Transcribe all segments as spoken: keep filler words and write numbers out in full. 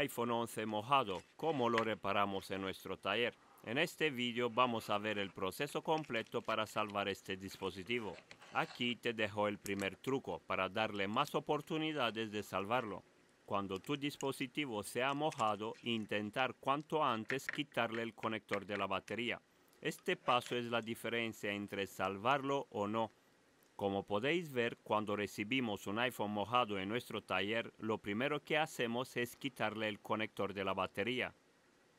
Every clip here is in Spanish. iPhone once mojado, cómo lo reparamos en nuestro taller. En este vídeo vamos a ver el proceso completo para salvar este dispositivo. Aquí te dejo el primer truco para darle más oportunidades de salvarlo. Cuando tu dispositivo sea mojado, intentar cuanto antes quitarle el conector de la batería. Este paso es la diferencia entre salvarlo o no. Como podéis ver, cuando recibimos un iPhone mojado en nuestro taller, lo primero que hacemos es quitarle el conector de la batería.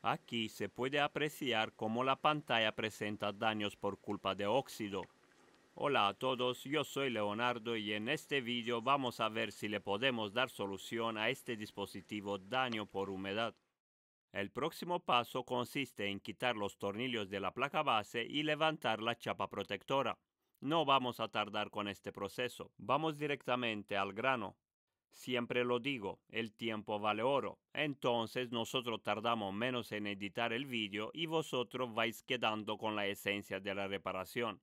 Aquí se puede apreciar cómo la pantalla presenta daños por culpa de óxido. Hola a todos, yo soy Leonardo y en este vídeo vamos a ver si le podemos dar solución a este dispositivo daño por humedad. El próximo paso consiste en quitar los tornillos de la placa base y levantar la chapa protectora. No vamos a tardar con este proceso, vamos directamente al grano. Siempre lo digo, el tiempo vale oro, entonces nosotros tardamos menos en editar el vídeo y vosotros vais quedando con la esencia de la reparación.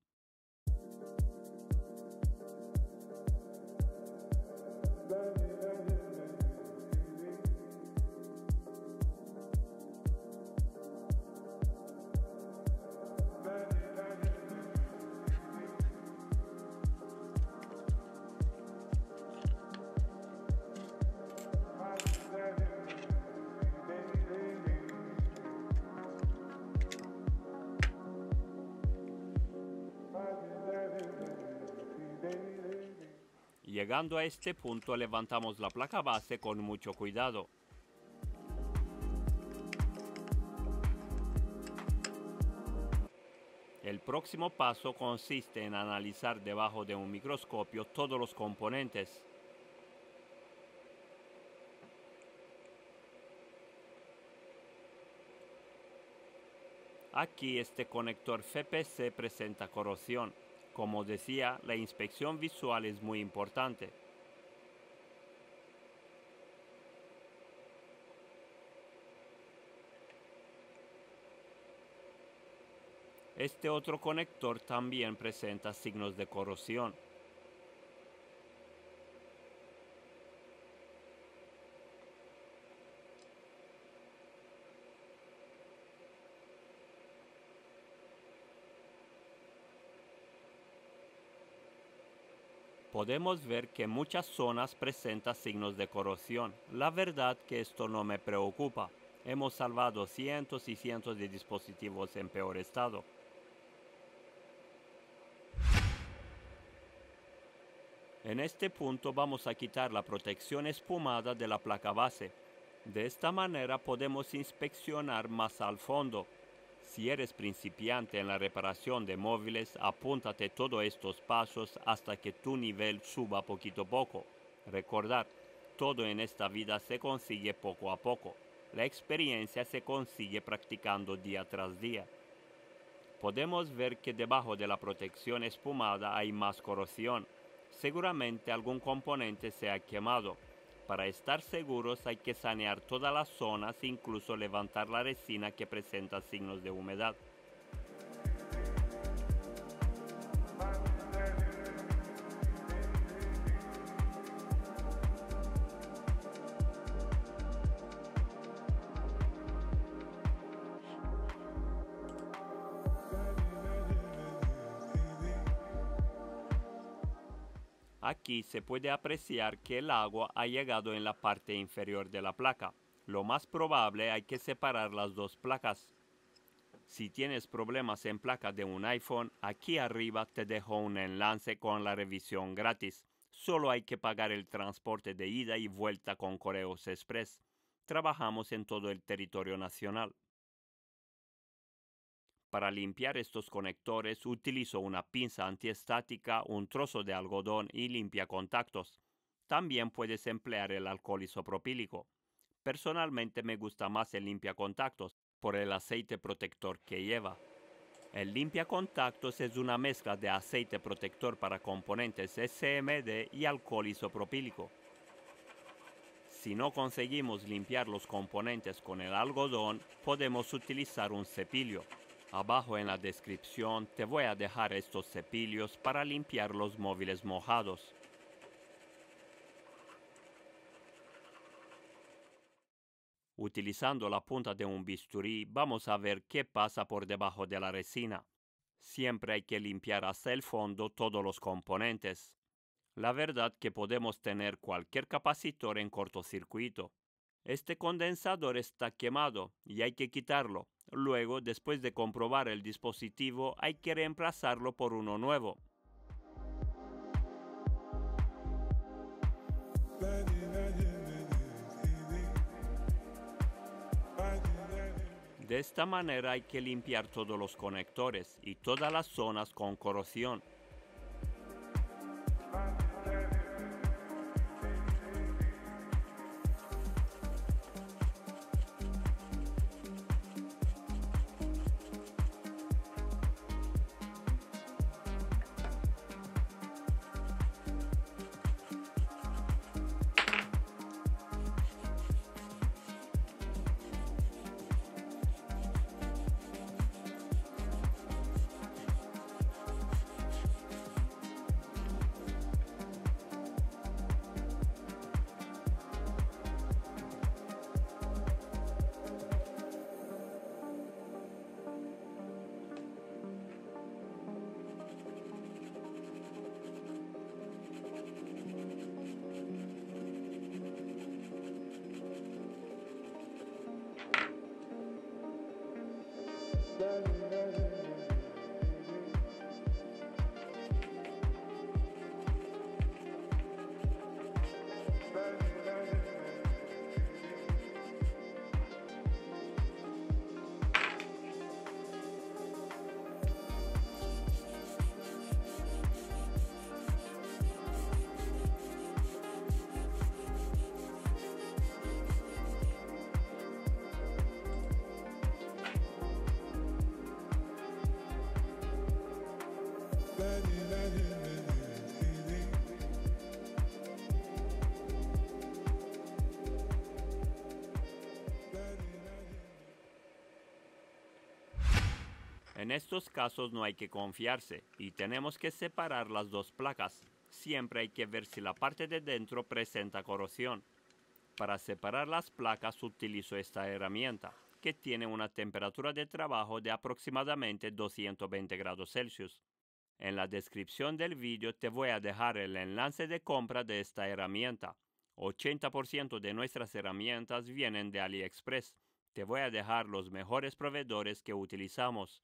Llegando a este punto, levantamos la placa base con mucho cuidado. El próximo paso consiste en analizar debajo de un microscopio todos los componentes. Aquí este conector F P C presenta corrosión. Como decía, la inspección visual es muy importante. Este otro conector también presenta signos de corrosión. Podemos ver que muchas zonas presentan signos de corrosión. La verdad que esto no me preocupa. Hemos salvado cientos y cientos de dispositivos en peor estado. En este punto vamos a quitar la protección espumada de la placa base. De esta manera podemos inspeccionar más al fondo. Si eres principiante en la reparación de móviles, apúntate todos estos pasos hasta que tu nivel suba poquito a poco. Recordad, todo en esta vida se consigue poco a poco. La experiencia se consigue practicando día tras día. Podemos ver que debajo de la protección espumada hay más corrosión. Seguramente algún componente se ha quemado. Para estar seguros hay que sanear todas las zonas e incluso levantar la resina que presenta signos de humedad. Aquí se puede apreciar que el agua ha llegado en la parte inferior de la placa. Lo más probable hay que separar las dos placas. Si tienes problemas en placa de un iPhone, aquí arriba te dejo un enlace con la revisión gratis. Solo hay que pagar el transporte de ida y vuelta con Correos Express. Trabajamos en todo el territorio nacional. Para limpiar estos conectores utilizo una pinza antiestática, un trozo de algodón y limpia contactos. También puedes emplear el alcohol isopropílico. Personalmente me gusta más el limpia contactos por el aceite protector que lleva. El limpia contactos es una mezcla de aceite protector para componentes S M D y alcohol isopropílico. Si no conseguimos limpiar los componentes con el algodón, podemos utilizar un cepillo. Abajo en la descripción te voy a dejar estos cepillos para limpiar los móviles mojados. Utilizando la punta de un bisturí, vamos a ver qué pasa por debajo de la resina. Siempre hay que limpiar hasta el fondo todos los componentes. La verdad que podemos tener cualquier capacitor en cortocircuito. Este condensador está quemado y hay que quitarlo. Luego, después de comprobar el dispositivo, hay que reemplazarlo por uno nuevo. De esta manera hay que limpiar todos los conectores y todas las zonas con corrosión. En estos casos no hay que confiarse y tenemos que separar las dos placas. Siempre hay que ver si la parte de dentro presenta corrosión. Para separar las placas utilizo esta herramienta, que tiene una temperatura de trabajo de aproximadamente doscientos veinte grados Celsius. En la descripción del vídeo te voy a dejar el enlace de compra de esta herramienta. ochenta por ciento de nuestras herramientas vienen de AliExpress. Te voy a dejar los mejores proveedores que utilizamos.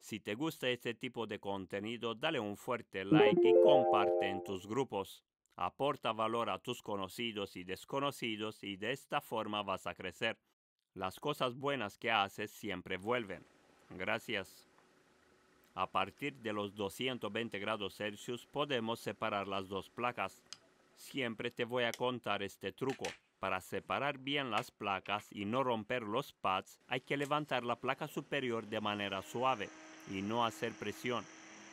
Si te gusta este tipo de contenido, dale un fuerte like y comparte en tus grupos. Aporta valor a tus conocidos y desconocidos y de esta forma vas a crecer. Las cosas buenas que haces siempre vuelven. Gracias. A partir de los doscientos veinte grados Celsius podemos separar las dos placas. Siempre te voy a contar este truco. Para separar bien las placas y no romper los pads, hay que levantar la placa superior de manera suave y no hacer presión.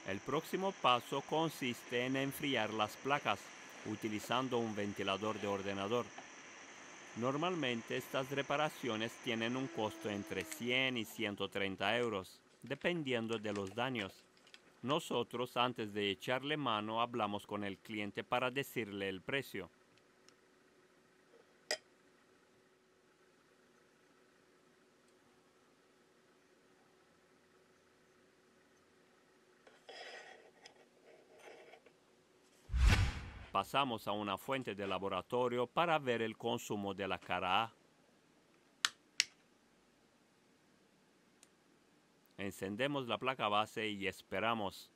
El próximo paso consiste en enfriar las placas utilizando un ventilador de ordenador. Normalmente estas reparaciones tienen un costo entre cien y ciento treinta euros, dependiendo de los daños. Nosotros, antes de echarle mano, hablamos con el cliente para decirle el precio. Pasamos a una fuente de laboratorio para ver el consumo de la cara A. Encendemos la placa base y esperamos.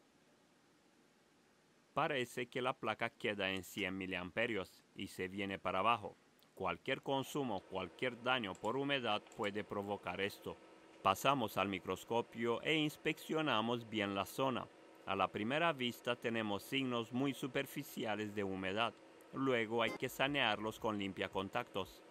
Parece que la placa queda en cien miliamperios y se viene para abajo. Cualquier consumo, cualquier daño por humedad puede provocar esto. Pasamos al microscopio e inspeccionamos bien la zona. A la primera vista tenemos signos muy superficiales de humedad. Luego hay que sanearlos con limpiacontactos.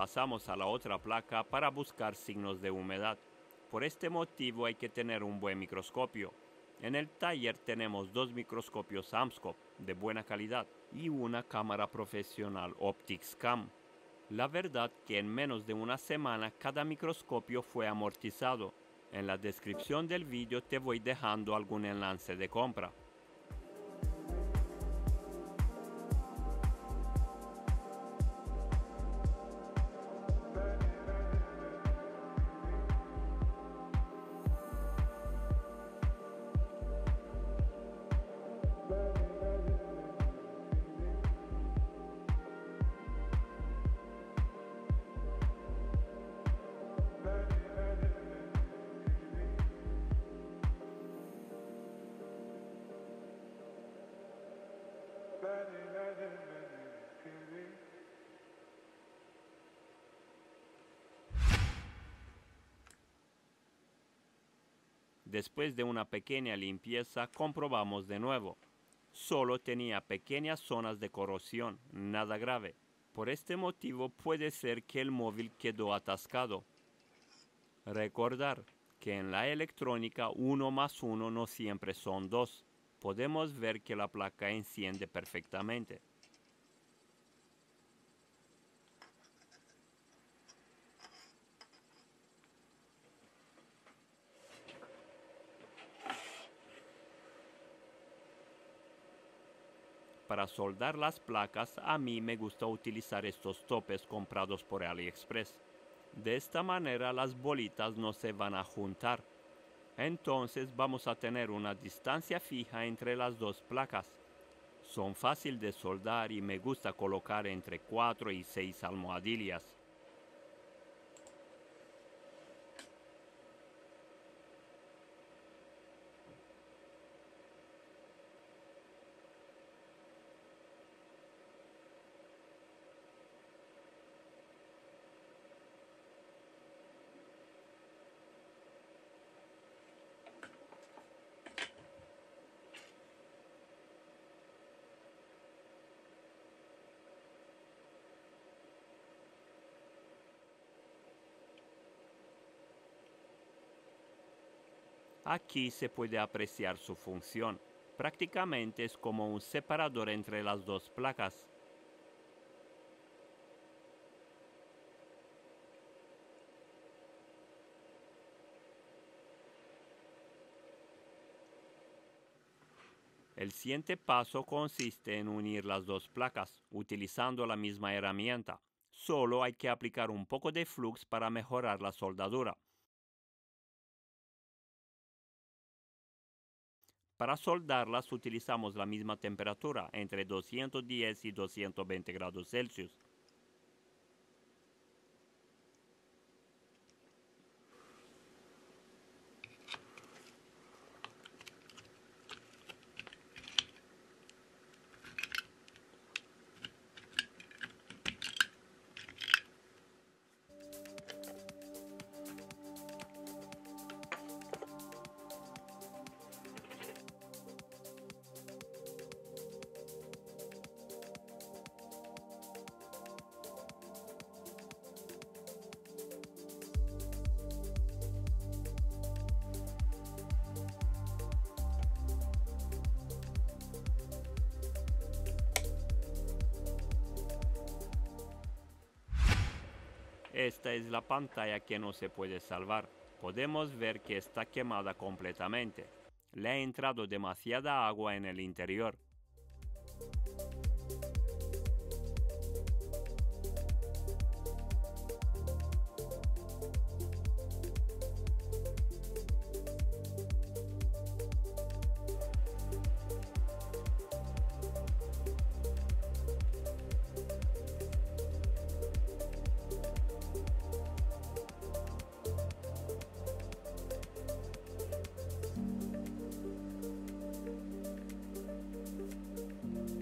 Pasamos a la otra placa para buscar signos de humedad. Por este motivo hay que tener un buen microscopio. En el taller tenemos dos microscopios Amscope de buena calidad y una cámara profesional OpticsCam. La verdad que en menos de una semana cada microscopio fue amortizado. En la descripción del vídeo te voy dejando algún enlace de compra. Después de una pequeña limpieza, comprobamos de nuevo. Solo tenía pequeñas zonas de corrosión, nada grave. Por este motivo puede ser que el móvil quedó atascado. Recordar que en la electrónica uno más uno no siempre son dos. Podemos ver que la placa enciende perfectamente. Para soldar las placas, a mí me gusta utilizar estos topes comprados por AliExpress. De esta manera las bolitas no se van a juntar. Entonces vamos a tener una distancia fija entre las dos placas. Son fáciles de soldar y me gusta colocar entre cuatro y seis almohadillas. Aquí se puede apreciar su función. Prácticamente es como un separador entre las dos placas. El siguiente paso consiste en unir las dos placas utilizando la misma herramienta. Solo hay que aplicar un poco de flux para mejorar la soldadura. Para soldarlas utilizamos la misma temperatura, entre doscientos diez y doscientos veinte grados Celsius. Esta es la pantalla que no se puede salvar. Podemos ver que está quemada completamente. Le ha entrado demasiada agua en el interior.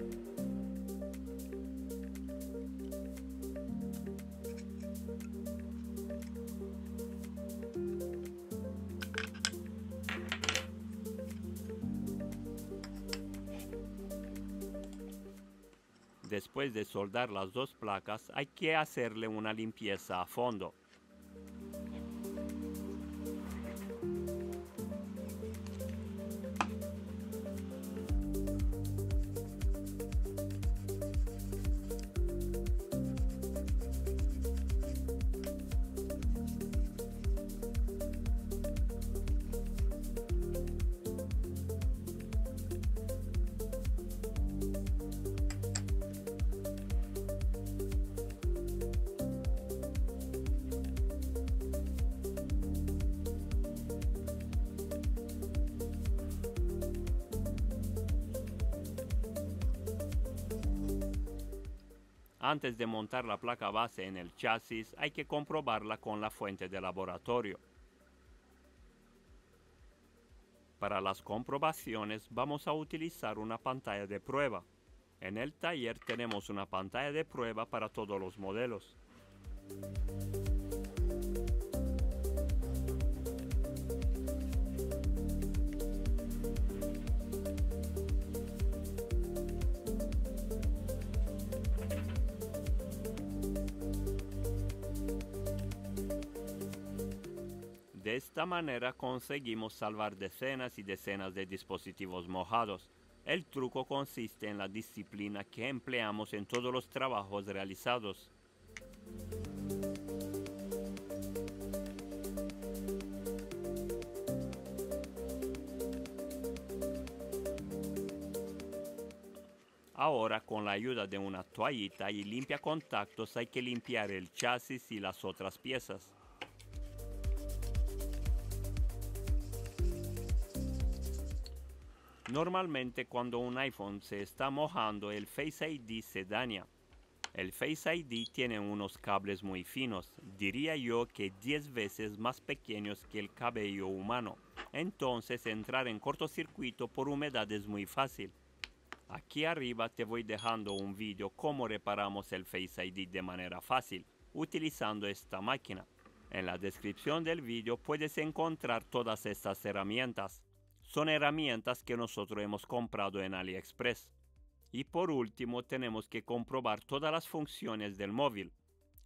Thank you. después de soldar las dos placas hay que hacerle una limpieza a fondo. Antes de montar la placa base en el chasis, hay que comprobarla con la fuente de laboratorio. Para las comprobaciones vamos a utilizar una pantalla de prueba. En el taller tenemos una pantalla de prueba para todos los modelos. De esta manera conseguimos salvar decenas y decenas de dispositivos mojados. El truco consiste en la disciplina que empleamos en todos los trabajos realizados. Ahora, con la ayuda de una toallita y limpiacontactos, hay que limpiar el chasis y las otras piezas. Normalmente cuando un iPhone se está mojando, el Face I D se daña. El Face I D tiene unos cables muy finos, diría yo que diez veces más pequeños que el cabello humano. Entonces entrar en cortocircuito por humedad es muy fácil. Aquí arriba te voy dejando un vídeo cómo reparamos el Face I D de manera fácil, utilizando esta máquina. En la descripción del vídeo puedes encontrar todas estas herramientas. Son herramientas que nosotros hemos comprado en AliExpress. Y por último tenemos que comprobar todas las funciones del móvil.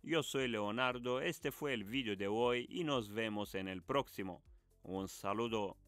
Yo soy Leonardo, este fue el vídeo de hoy y nos vemos en el próximo. Un saludo.